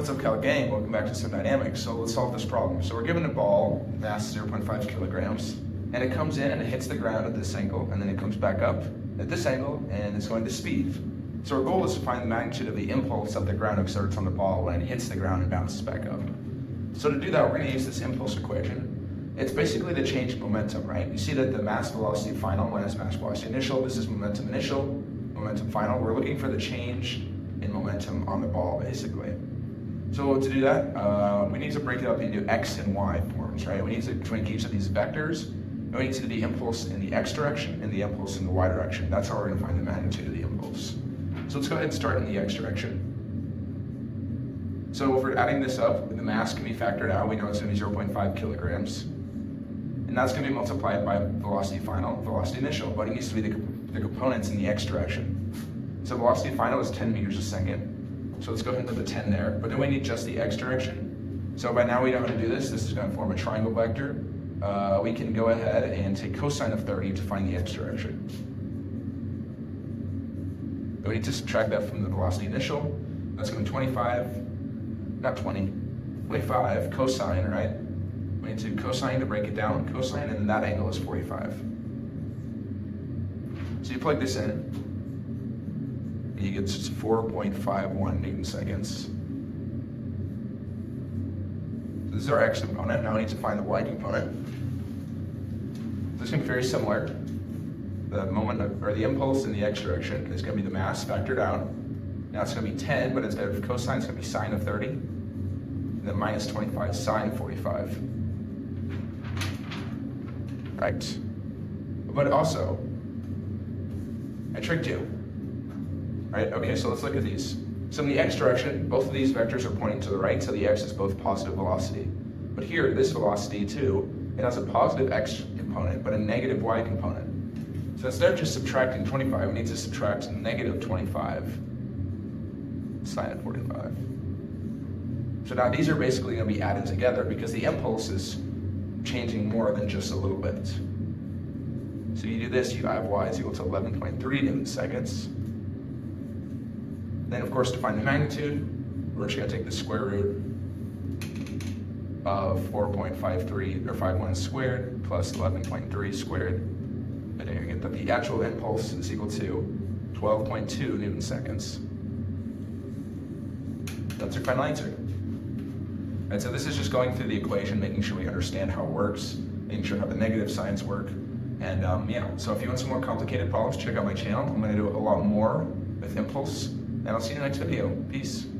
What's up, Cal Gang? Welcome back to some dynamics. So let's solve this problem. So we're given a ball, mass 0.5 kilograms, and it comes in and it hits the ground at this angle, and then it comes back up at this angle, and it's going to speed. So our goal is to find the magnitude of the impulse that the ground exerts on the ball when it hits the ground and bounces back up. So to do that, we're going to use this impulse equation. It's basically the change in momentum, right? You see that the mass velocity final, one is mass velocity initial, this is momentum initial, momentum final. We're looking for the change in momentum on the ball, basically. So to do that, we need to break it up into x and y forms, right? We need to between each of these vectors, and we need to do the impulse in the x direction and the impulse in the y direction. That's how we're going to find the magnitude of the impulse. So let's go ahead and start in the x direction. So if we're adding this up, the mass can be factored out. We know it's going to be 0.5 kilograms. And that's going to be multiplied by velocity final, velocity initial, but it needs to be the components in the x direction. So velocity final is 10 meters a second. So let's go ahead and put the 10 there, but then we need just the x direction. So by now we know how to do this. This is going to form a triangle vector. We can go ahead and take cosine of 30 to find the x direction. And we need to subtract that from the velocity initial. That's going to be 25 cosine, right? We need to cosine to break it down, cosine, and then that angle is 45. So you plug this in. You get 4.51 Newton seconds. This is our X component. Now we need to find the Y component. This is going to be very similar. The moment of, or the impulse in the X direction is going to be the mass factored out. Now it's going to be 10, but instead of cosine, it's going to be sine of 30. And then minus 25 sine 45. Right. But also, I tricked you. Right, okay, so let's look at these. So in the x direction, both of these vectors are pointing to the right, so the x is both positive velocity. But here, this velocity too, it has a positive x component, but a negative y component. So instead of just subtracting 25, we need to subtract negative 25 sine of 45. So now these are basically going to be added together because the impulse is changing more than just a little bit. So you do this, you have y is equal to 11.3 Newton seconds. Then, of course, to find the magnitude, we're just going to take the square root of 4.53 or 51 squared plus 11.3 squared. And then you get that the actual impulse is equal to 12.2 Newton seconds. That's our final answer. And so this is just going through the equation, making sure we understand how it works, making sure how the negative signs work. And yeah, so if you want some more complicated problems, check out my channel. I'm going to do a lot more with impulse. And I'll see you in the next video. Peace.